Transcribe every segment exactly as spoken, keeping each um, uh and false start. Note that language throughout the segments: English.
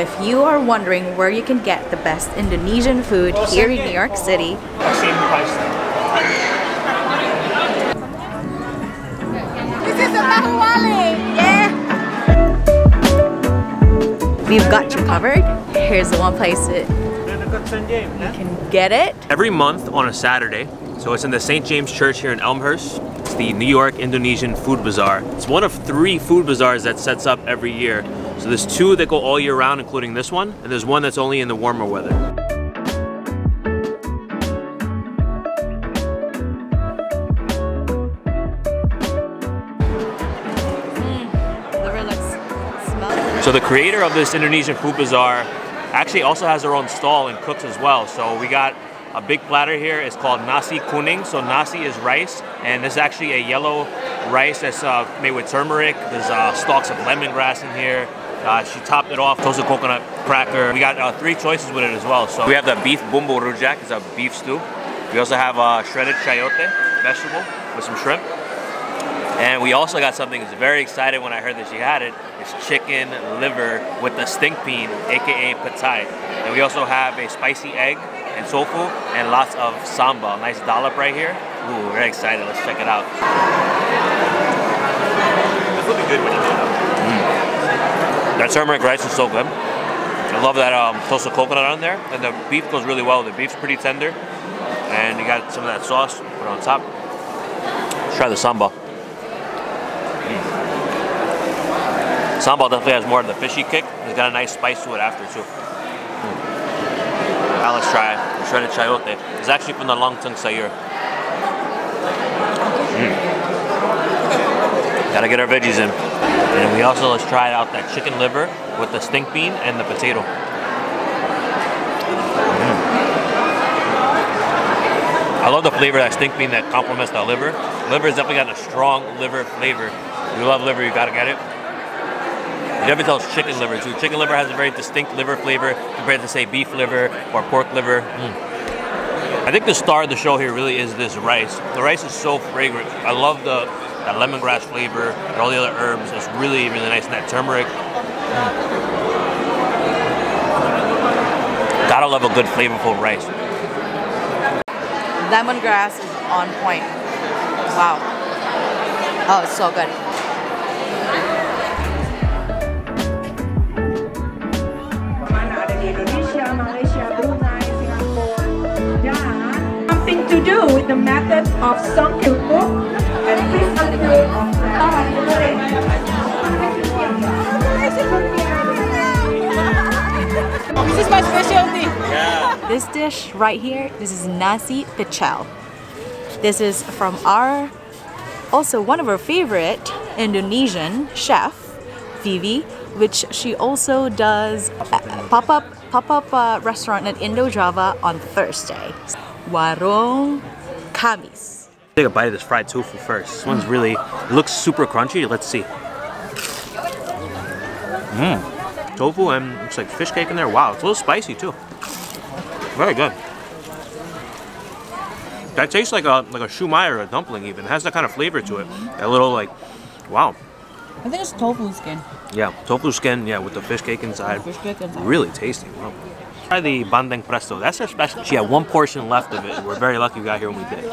If you are wondering where you can get the best Indonesian food here in New York City, this is a Bahwali! Yeah! We've got you covered. Here's the one place that you can get it. Every month on a Saturday, so it's in the Saint James Church here in Elmhurst. It's the New York Indonesian Food Bazaar. It's one of three food bazaars that sets up every year. So there's two that go all year round, including this one, and there's one that's only in the warmer weather. Mm, the river looks, smells. So the creator of this Indonesian food bazaar actually also has her own stall and cooks as well. So we got a big platter here. It's called nasi kuning. So nasi is rice, and this is actually a yellow rice that's uh, made with turmeric. There's uh, stalks of lemongrass in here. Uh, she topped it off, toasted coconut cracker. We got uh, three choices with it as well. So we have the beef bumbu rujak, it's a beef stew. We also have a shredded chayote vegetable with some shrimp. And we also got something that's very exciting when I heard that she had it. It's chicken liver with the stink bean, A K A petai. And we also have a spicy egg and tofu and lots of sambal. Nice dollop right here. Ooh, we're very excited, let's check it out. This will be good when you do it. That turmeric rice is so good. I love that um, toasted coconut on there, and the beef goes really well. The beef's pretty tender, and you got some of that sauce put on top. Let's try the sambal. Mm. Sambal definitely has more of the fishy kick. It's got a nice spice to it after too. Mm. Now let's try it. The shredded chayote. It's actually from the Long Tung Sayur. Mm. Gotta get our veggies in. And we also, let's try out that chicken liver with the stink bean and the potato. Mm. I love the flavor of that stink bean that complements the liver. Liver's definitely got a strong liver flavor. If you love liver, you gotta get it. You never tell it's chicken liver too. Chicken liver has a very distinct liver flavor compared to say beef liver or pork liver. Mm. I think the star of the show here really is this rice. The rice is so fragrant. I love the that lemongrass flavor and all the other herbs. It's really, really nice. And that turmeric. Mm. Gotta love a good flavorful rice. Lemongrass is on point. Wow. Oh, it's so good. Something to do with the method of songket cook. This is my specialty. Yeah. This dish right here, this is nasi pecel. This is from our, also one of our favorite Indonesian chef, Vivi, which she also does a pop-up pop-up uh, restaurant at Indo Java on Thursday. Warung Kamis. Take a bite of this fried tofu first. This one's really, it looks super crunchy. Let's see. Mmm. Tofu and it's like fish cake in there. Wow, it's a little spicy too. Very good. That tastes like a like a shumai or a dumpling even. It has that kind of flavor to it. Mm-hmm. A little like, wow. I think it's tofu skin. Yeah, tofu skin, yeah, with the fish cake inside. Fish cake inside. Really tasty, wow. Try the bandeng presto. That's her special. She had one portion left of it. We're very lucky we got here when we did.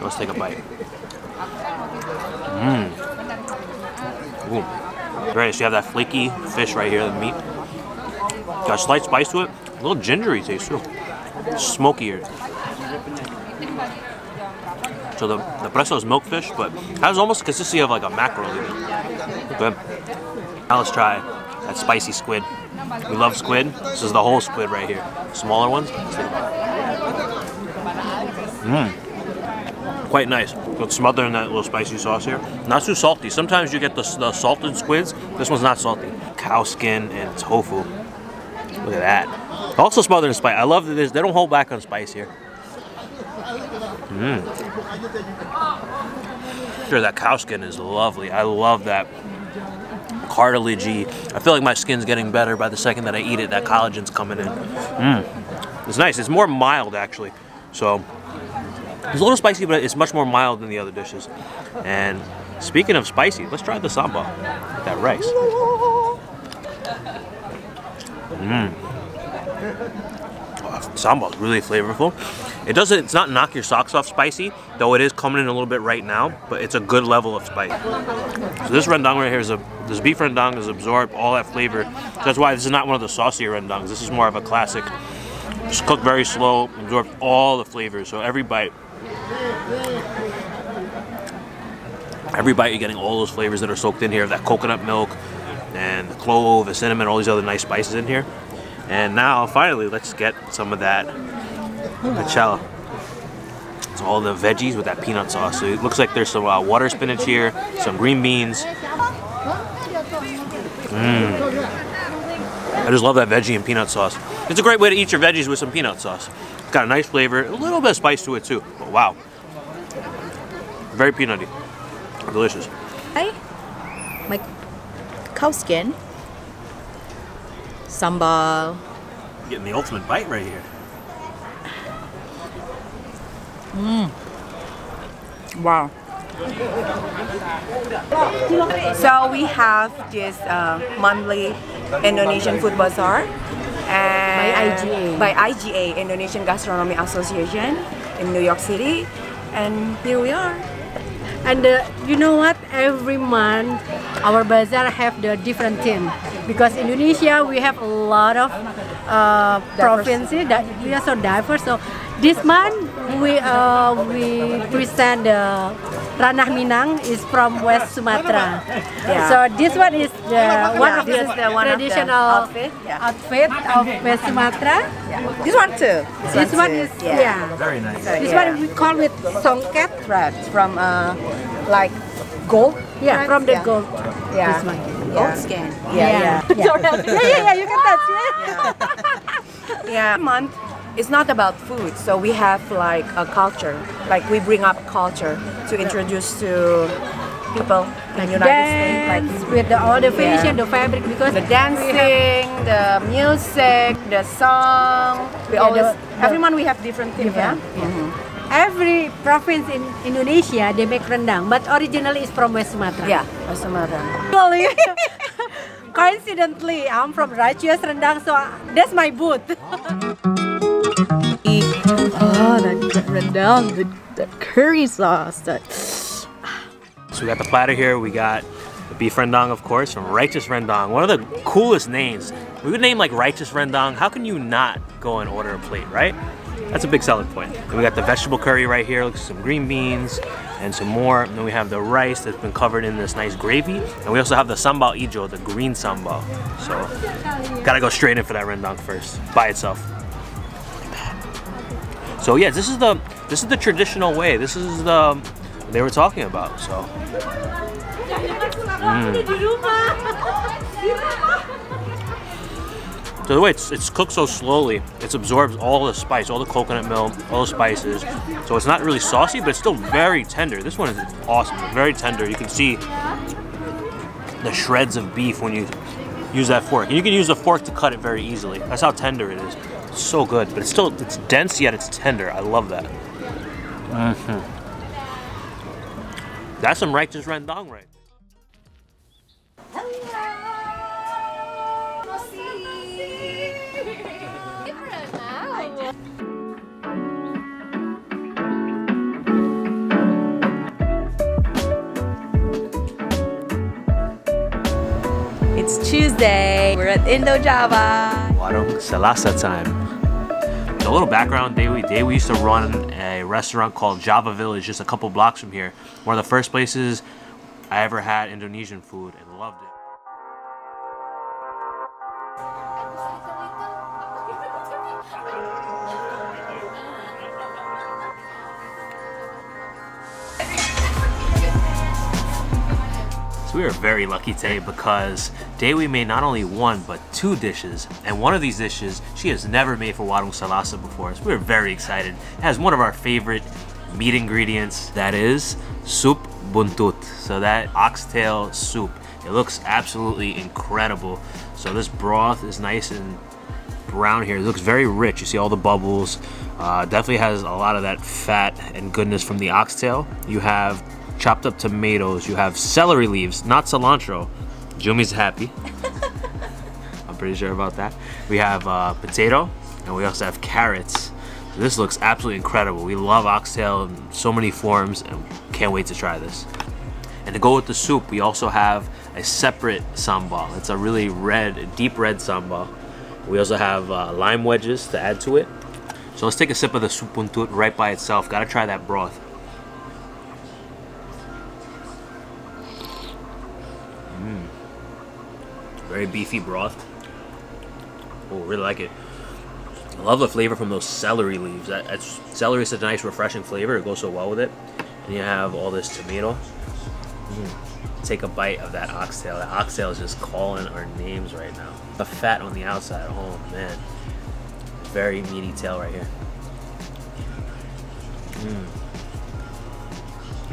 Let's take a bite. Mmm. Right, so you have that flaky fish right here, the meat. Got a slight spice to it. A little gingery taste too. Smokier. So the, the presto is milkfish, but has almost the consistency of like a mackerel. Good. Now let's try that spicy squid. We love squid. This is the whole squid right here. Smaller ones. Mmm. Quite nice. So it's smothered in that little spicy sauce here. Not too salty. Sometimes you get the, the salted squids. This one's not salty. Cow skin and tofu. Look at that. Also smothered in spice. I love that they don't hold back on spice here. Mmm. Sure, that cow skin is lovely. I love that. Cartilagey. I feel like my skin's getting better by the second that I eat it. That collagen's coming in. Mm. It's nice. It's more mild actually. So it's a little spicy, but it's much more mild than the other dishes. And speaking of spicy, let's try the sambal. That rice. Mm. Oh, sambal is really flavorful. It doesn't, it's not knock your socks off spicy, though it is coming in a little bit right now, but it's a good level of spice. So this rendang right here is a, this beef rendang has absorbed all that flavor. That's why this is not one of the saucier rendangs. This is more of a classic. Just cooked very slow, absorbed all the flavors. So every bite, every bite you're getting all those flavors that are soaked in here, that coconut milk, and the clove, the cinnamon, all these other nice spices in here. And now, finally, let's get some of that pecel. It's all the veggies with that peanut sauce. So it looks like there's some uh, water spinach here, some green beans. Mm. I just love that veggie and peanut sauce. It's a great way to eat your veggies with some peanut sauce. It's got a nice flavor, a little bit of spice to it too, but wow. Very peanutty, delicious. Hey, my cow skin, sambal. You're getting the ultimate bite right here. Mmm, wow. So we have this uh, monthly Indonesian food bazaar and by I G A. By I G A, Indonesian Gastronomy Association in New York City, and here we are. And uh, you know what? Every month our bazaar have the different theme, because Indonesia we have a lot of uh, provinces that we are so diverse. So this month we uh, we present the Ranah Minang is from West Sumatra. Yeah. So this one is the yeah, one of the traditional outfit, yeah. outfit of West Sumatra. Yeah. This one too. This, this one, one too. is yeah. yeah. Very nice. This yeah. one we call it songket, right? From uh, like gold. Yeah, right? From the yeah. gold. Yeah. This one. Yeah. Gold skin. Yeah. Yeah. Yeah. Yeah. Yeah. yeah, yeah, yeah. You can touch it. Yeah. yeah. Month. It's not about food, so we have like a culture, like we bring up culture to introduce to people in the United States, like with the, all the fashion, yeah. the fabric, because the dancing, the music, the song. We yeah, always, the, the, everyone we have different things. Yeah. yeah. Mm-hmm. Every province in Indonesia they make rendang, but originally it's from West Sumatra. Yeah, West Sumatra. Coincidentally, I'm from Righteous Rendang, so that's my booth. Oh, that rendang, the, the curry sauce. That... So we got the platter here. We got the beef rendang, of course, from Righteous Rendang. One of the coolest names. We would name like Righteous Rendang. How can you not go and order a plate, right? That's a big selling point. And we got the vegetable curry right here. Looks like some green beans and some more. And then we have the rice that's been covered in this nice gravy. And we also have the sambal ijo, the green sambal. So gotta go straight in for that rendang first, by itself. So yeah, this is the this is the traditional way. This is the they were talking about. So mm. so the way it's it's cooked so slowly, it absorbs all the spice, all the coconut milk, all the spices. So it's not really saucy, but it's still very tender. This one is awesome. It's very tender. You can see the shreds of beef when you use that fork. And you can use a fork to cut it very easily. That's how tender it is. So good, but it's still it's dense yet it's tender. I love that. Mm-hmm. That's some Righteous Rendang, right? It's Tuesday. We're at Indo Java. Warung Selasa time. A little background, Dewi. Dewi used to run a restaurant called Java Village, just a couple blocks from here. One of the first places I ever had Indonesian food and loved it. We are very lucky today because Dewi made not only one, but two dishes. And one of these dishes she has never made for Warung Selasa before. So we are very excited. It has one of our favorite meat ingredients. That is soup buntut. So that oxtail soup. It looks absolutely incredible. So this broth is nice and brown here. It looks very rich. You see all the bubbles. Uh, definitely has a lot of that fat and goodness from the oxtail. You have chopped up tomatoes, you have celery leaves, not cilantro. Jumi's happy. I'm pretty sure about that. We have uh, potato, and we also have carrots. So this looks absolutely incredible. We love oxtail in so many forms, and can't wait to try this. And to go with the soup, we also have a separate sambal. It's a really red, deep red sambal. We also have uh, lime wedges to add to it. So let's take a sip of the soup buntut right by itself. Gotta try that broth. Mm. Very beefy broth. Oh, really like it. I love the flavor from those celery leaves. That, that's, celery is such a nice, refreshing flavor. It goes so well with it. And you have all this tomato. Mm. Take a bite of that oxtail. That oxtail is just calling our names right now. The fat on the outside, oh man. Very meaty tail right here. Mm.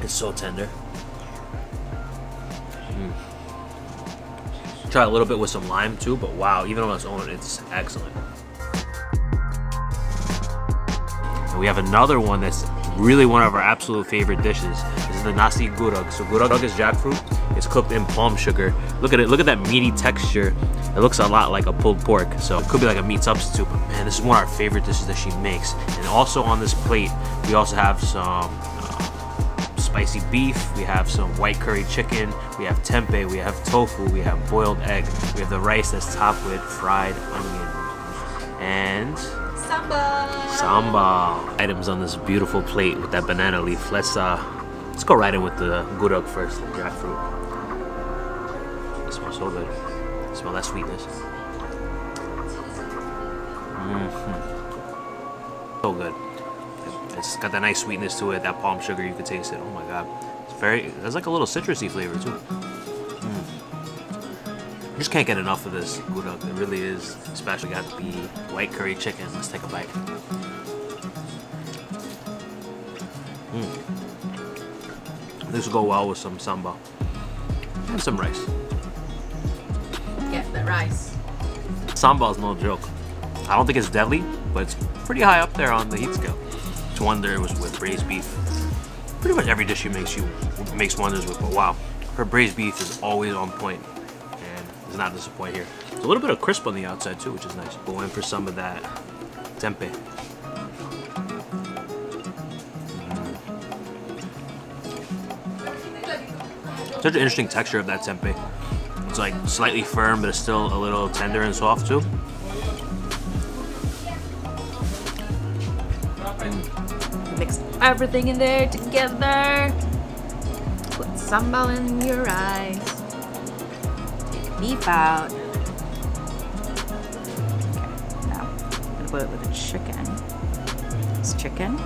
It's so tender. Mm. Try a little bit with some lime too, but wow, even on its own, it's excellent. And we have another one that's really one of our absolute favorite dishes. This is the nasi gurug. So gurug is jackfruit. It's cooked in palm sugar. Look at it, look at that meaty texture. It looks a lot like a pulled pork, so it could be like a meat substitute, but man, this is one of our favorite dishes that she makes. And also on this plate, we also have some uh, spicy beef, we have some white curry chicken, we have tempeh, we have tofu, we have boiled egg, we have the rice that's topped with fried onion, and sambal. Sambal. Items on this beautiful plate with that banana leaf. Let's uh, let's go right in with the gurug first, the jackfruit. It smells so good. Smell that sweetness. Mm-hmm. So good. It's got that nice sweetness to it. That palm sugar, you can taste it. Oh my god, it's very. There's like a little citrusy flavor to it. Mm. You just can't get enough of this gurug. It really is special. Got the white curry chicken. Let's take a bite. Mm. This will go well with some sambal and some rice. The rice. Sambal is no joke. I don't think it's deadly, but it's pretty high up there on the heat scale. It's wonder it was with braised beef. Pretty much every dish she makes, she makes wonders with, but wow. Her braised beef is always on point, and does not disappoint here. There's a little bit of crisp on the outside too, which is nice. Go in for some of that tempeh. Mm. Such an interesting texture of that tempeh. It's like slightly firm, but it's still a little tender and soft too. Mm. Mix everything in there together. Put sambal in your rice. Take beef out. Okay, now I'm gonna put it with the chicken. It's chicken.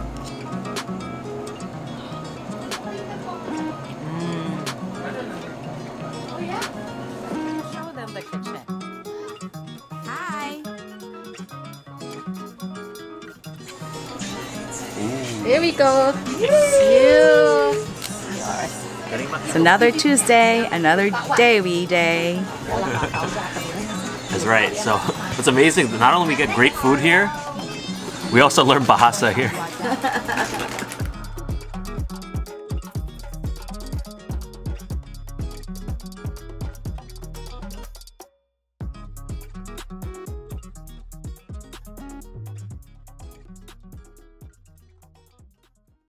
Here we go. Yay. It's another Tuesday, another Dewi day. That's right. So it's amazing that not only we get great food here, we also learn Bahasa here.